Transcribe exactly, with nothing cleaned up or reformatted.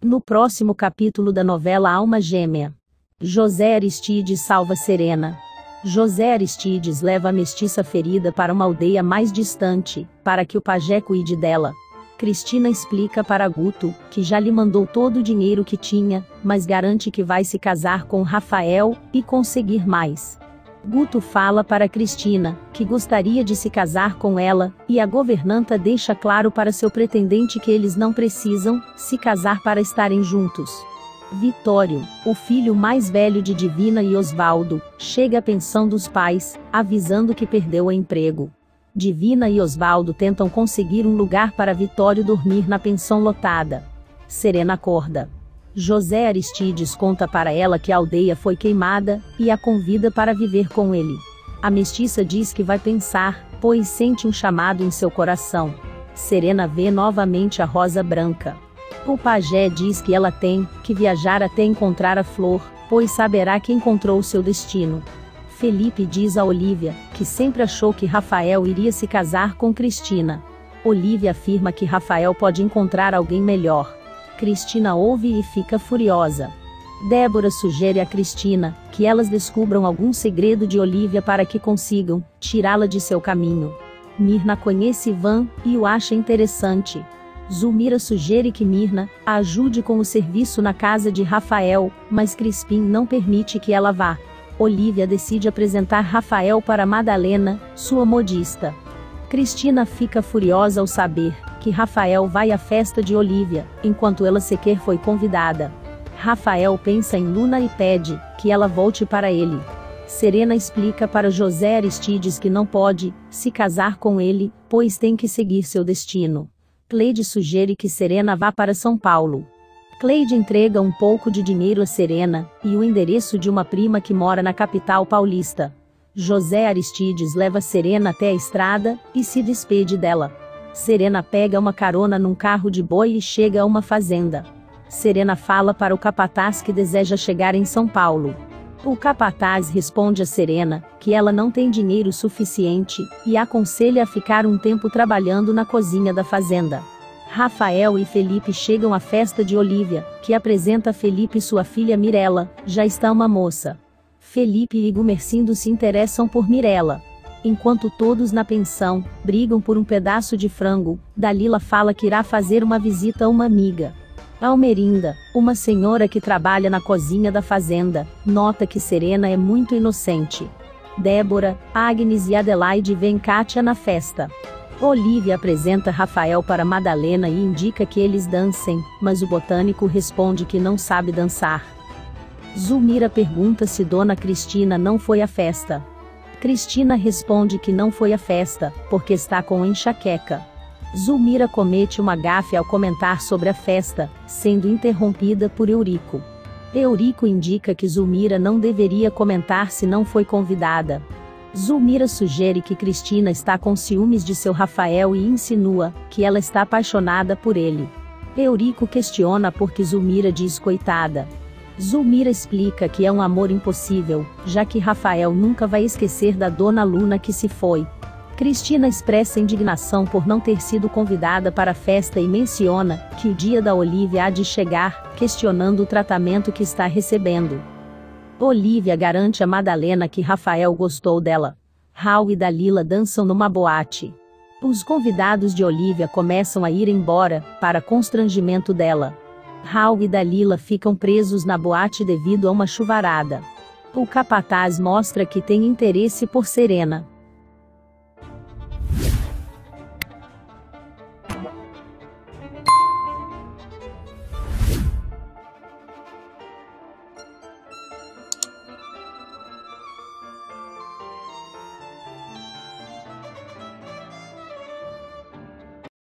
No próximo capítulo da novela Alma Gêmea, José Aristides salva Serena. José Aristides leva a mestiça ferida para uma aldeia mais distante, para que o pajé cuide dela. Cristina explica para Guto, que já lhe mandou todo o dinheiro que tinha, mas garante que vai se casar com Rafael, e conseguir mais. Guto fala para Cristina, que gostaria de se casar com ela, e a governanta deixa claro para seu pretendente que eles não precisam se casar para estarem juntos. Vitório, o filho mais velho de Divina e Osvaldo, chega à pensão dos pais, avisando que perdeu o emprego. Divina e Osvaldo tentam conseguir um lugar para Vitório dormir na pensão lotada. Serena acorda. José Aristides conta para ela que a aldeia foi queimada, e a convida para viver com ele. A mestiça diz que vai pensar, pois sente um chamado em seu coração. Serena vê novamente a rosa branca. O pajé diz que ela tem que viajar até encontrar a flor, pois saberá que encontrou seu destino. Felipe diz a Olívia, que sempre achou que Rafael iria se casar com Cristina. Olívia afirma que Rafael pode encontrar alguém melhor. Cristina ouve e fica furiosa. Débora sugere a Cristina que elas descubram algum segredo de Olívia para que consigam tirá-la de seu caminho. Mirna conhece Ivan e o acha interessante. Zulmira sugere que Mirna a ajude com o serviço na casa de Rafael, mas Crispim não permite que ela vá. Olívia decide apresentar Rafael para Madalena, sua modista. Cristina fica furiosa ao saber que Rafael vai à festa de Olívia, enquanto ela sequer foi convidada. Rafael pensa em Luna e pede que ela volte para ele. Serena explica para José Aristides que não pode se casar com ele, pois tem que seguir seu destino. Cleide sugere que Serena vá para São Paulo. Cleide entrega um pouco de dinheiro a Serena, e o endereço de uma prima que mora na capital paulista. José Aristides leva Serena até a estrada, e se despede dela. Serena pega uma carona num carro de boi e chega a uma fazenda. Serena fala para o capataz que deseja chegar em São Paulo. O capataz responde a Serena que ela não tem dinheiro suficiente, e a aconselha a ficar um tempo trabalhando na cozinha da fazenda. Rafael e Felipe chegam à festa de Olívia, que apresenta a Felipe sua filha Mirella, já está uma moça. Felipe e Gumercindo se interessam por Mirella. Enquanto todos na pensão brigam por um pedaço de frango, Dalila fala que irá fazer uma visita a uma amiga. Almerinda, uma senhora que trabalha na cozinha da fazenda, nota que Serena é muito inocente. Débora, Agnes e Adelaide veem Kátia na festa. Olívia apresenta Rafael para Madalena e indica que eles dancem, mas o botânico responde que não sabe dançar. Zulmira pergunta se Dona Cristina não foi à festa. Cristina responde que não foi à festa, porque está com enxaqueca. Zulmira comete uma gafe ao comentar sobre a festa, sendo interrompida por Eurico. Eurico indica que Zulmira não deveria comentar se não foi convidada. Zulmira sugere que Cristina está com ciúmes de seu Rafael e insinua que ela está apaixonada por ele. Eurico questiona por que Zulmira diz coitada. Zulmira explica que é um amor impossível, já que Rafael nunca vai esquecer da Dona Luna que se foi. Cristina expressa indignação por não ter sido convidada para a festa e menciona que o dia da Olívia há de chegar, questionando o tratamento que está recebendo. Olívia garante a Madalena que Rafael gostou dela. Raul e Dalila dançam numa boate. Os convidados de Olívia começam a ir embora, para constrangimento dela. Raul e Dalila ficam presos na boate devido a uma chuvarada. O capataz mostra que tem interesse por Serena.